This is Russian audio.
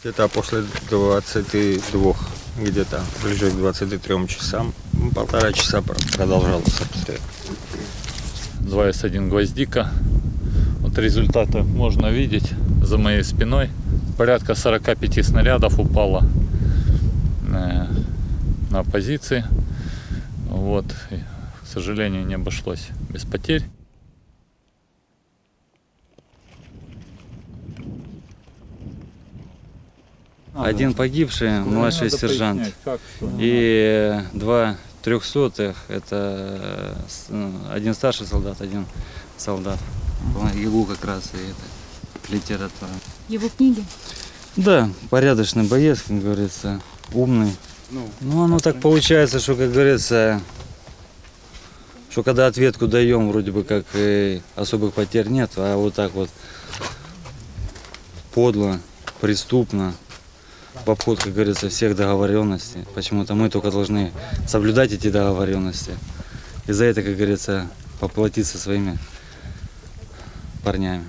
Где-то после 22, где-то ближе к 23 часам. Полтора часа продолжался обстрел. Называется один Гвоздика. Вот результаты можно видеть за моей спиной. Порядка 45 снарядов упало на позиции. Вот, и, к сожалению, не обошлось без потерь. Один погибший, младший сержант, и 2 300-х, это один старший солдат, один солдат. Его как раз и это литература. Его книги? Да, порядочный боец, как говорится, умный. Ну, оно так получается, что, как говорится, что когда ответку даем, вроде бы как и особых потерь нет, а вот так вот подло, преступно, в обход, как говорится, всех договоренностей. Почему-то мы только должны соблюдать эти договоренности. И за это, как говорится, поплатиться своими парнями.